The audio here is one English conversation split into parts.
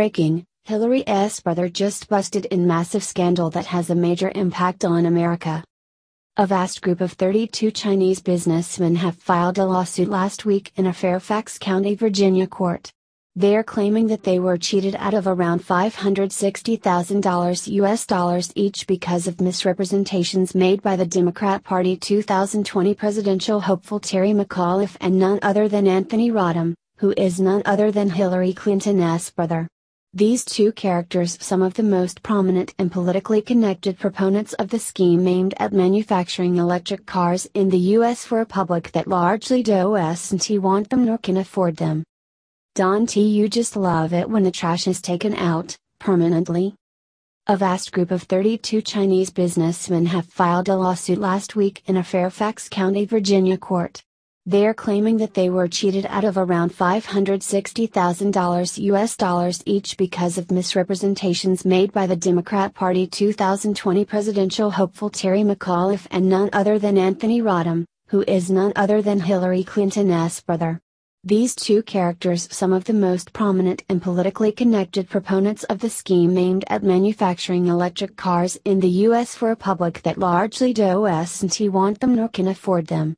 Breaking, Hillary's brother just busted in massive scandal that has a major impact on America. A vast group of 32 Chinese businessmen have filed a lawsuit last week in a Fairfax County, Virginia court. They are claiming that they were cheated out of around $560,000 US dollars each because of misrepresentations made by the Democrat Party 2020 presidential hopeful Terry McAuliffe and none other than Anthony Rodham, who is none other than Hillary Clinton's brother. These two characters, some of the most prominent and politically connected proponents of the scheme aimed at manufacturing electric cars in the U.S. for a public that largely doesn't want them nor can afford them. Don't you just love it when the trash is taken out, permanently? A vast group of 32 Chinese businessmen have filed a lawsuit last week in a Fairfax County, Virginia court. They are claiming that they were cheated out of around $560,000 US dollars each because of misrepresentations made by the Democrat Party 2020 presidential hopeful Terry McAuliffe and none other than Anthony Rodham, who is none other than Hillary Clinton's brother. These two characters, some of the most prominent and politically connected proponents of the scheme aimed at manufacturing electric cars in the U.S. for a public that largely doesn't want them nor can afford them.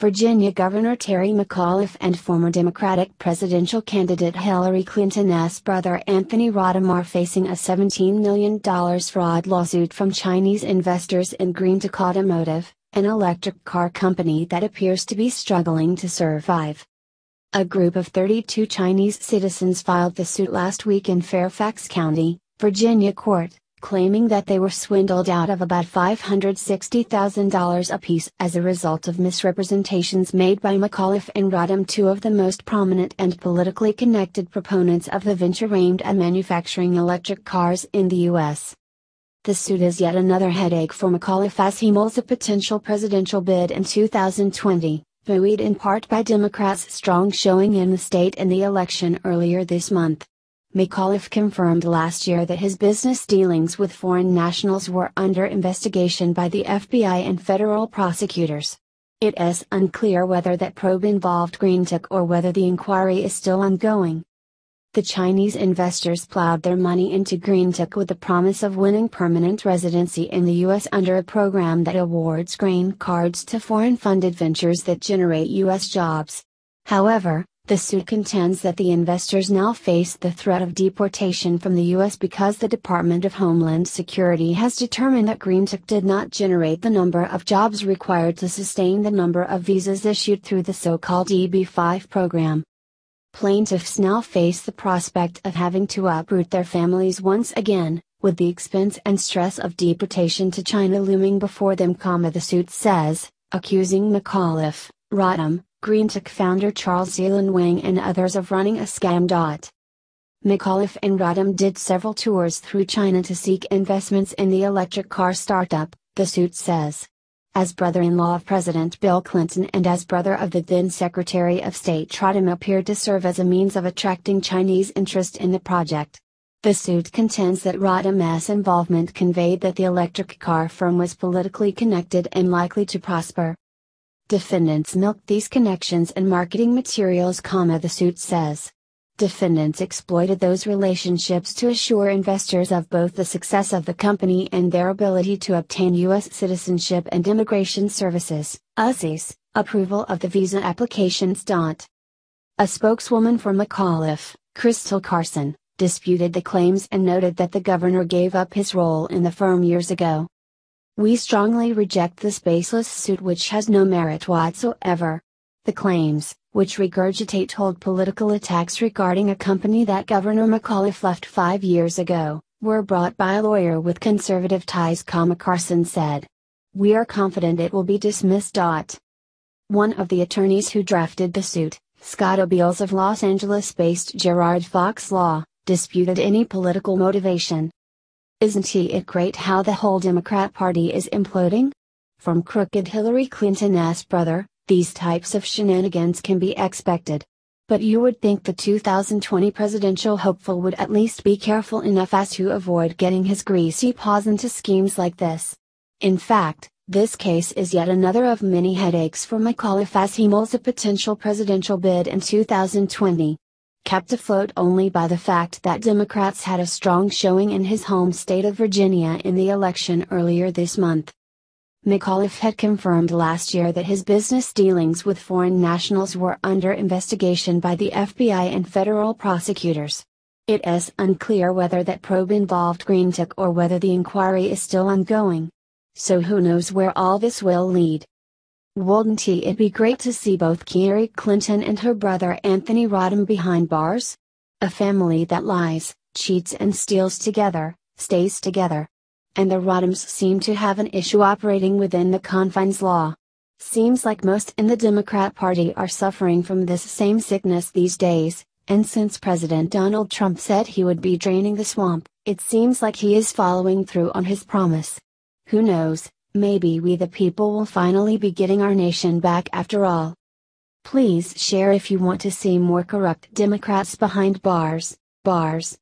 Virginia Governor Terry McAuliffe and former Democratic presidential candidate Hillary Clinton's brother Anthony Rodham are facing a $17 million fraud lawsuit from Chinese investors in GreenTech Automotive, an electric car company that appears to be struggling to survive. A group of 32 Chinese citizens filed the suit last week in Fairfax County, Virginia court, claiming that they were swindled out of about $560,000 apiece as a result of misrepresentations made by McAuliffe and Rodham, two of the most prominent and politically connected proponents of the venture aimed at manufacturing electric cars in the U.S. The suit is yet another headache for McAuliffe as he mulls a potential presidential bid in 2020. Buoyed in part by Democrats' strong showing in the state in the election earlier this month. McAuliffe confirmed last year that his business dealings with foreign nationals were under investigation by the FBI and federal prosecutors. It is unclear whether that probe involved GreenTech or whether the inquiry is still ongoing. The Chinese investors plowed their money into GreenTech with the promise of winning permanent residency in the U.S. under a program that awards green cards to foreign-funded ventures that generate U.S. jobs. However, the suit contends that the investors now face the threat of deportation from the U.S. because the Department of Homeland Security has determined that GreenTech did not generate the number of jobs required to sustain the number of visas issued through the so-called EB-5 program. Plaintiffs now face the prospect of having to uproot their families once again, with the expense and stress of deportation to China looming before them, the suit says, accusing McAuliffe, Rodham, GreenTech founder Charles Zelan Wang and others of running a scam. McAuliffe and Rodham did several tours through China to seek investments in the electric car startup, the suit says. As brother-in-law of President Bill Clinton and as brother of the then Secretary of State Rodham appeared to serve as a means of attracting Chinese interest in the project. The suit contends that Rodham's involvement conveyed that the electric car firm was politically connected and likely to prosper. Defendants milked these connections and marketing materials, the suit says. Defendants exploited those relationships to assure investors of both the success of the company and their ability to obtain U.S. citizenship and immigration services (USCIS) approval of the visa applications. A spokeswoman for McAuliffe, Crystal Carson, disputed the claims and noted that the governor gave up his role in the firm years ago. "We strongly reject this baseless suit which has no merit whatsoever. The claims, which regurgitate old political attacks regarding a company that Governor McAuliffe left 5 years ago, were brought by a lawyer with conservative ties," Carson said. "We are confident it will be dismissed." One of the attorneys who drafted the suit, Scott O'Beals of Los Angeles-based Gerard Fox Law, disputed any political motivation. "Isn't it great how the whole Democrat Party is imploding? From crooked Hillary Clinton's brother, these types of shenanigans can be expected. But you would think the 2020 presidential hopeful would at least be careful enough as to avoid getting his greasy paws into schemes like this. In fact, this case is yet another of many headaches for McAuliffe as he mulls a potential presidential bid in 2020. kept afloat only by the fact that Democrats had a strong showing in his home state of Virginia in the election earlier this month. McAuliffe had confirmed last year that his business dealings with foreign nationals were under investigation by the FBI and federal prosecutors. It is unclear whether that probe involved GreenTech or whether the inquiry is still ongoing. So who knows where all this will lead. Wouldn't it be great to see both Hillary Clinton and her brother Anthony Rodham behind bars? A family that lies, cheats and steals together, stays together. And the Rodhams seem to have an issue operating within the confines law. Seems like most in the Democrat Party are suffering from this same sickness these days, and since President Donald Trump said he would be draining the swamp, it seems like he is following through on his promise. Who knows, maybe we the people will finally be getting our nation back after all. Please share if you want to see more corrupt Democrats behind bars.